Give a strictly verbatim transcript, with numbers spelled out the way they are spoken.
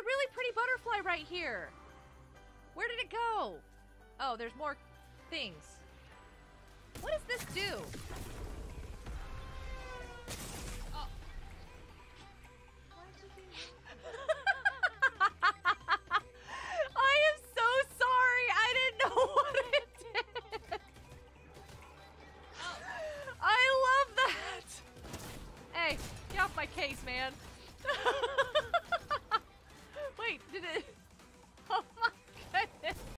a really pretty butterfly right here. Where did it go? Oh, there's more things. What does this do? Oh. I am so sorry. I didn't know what it did. I love that. Hey, get off my case, man.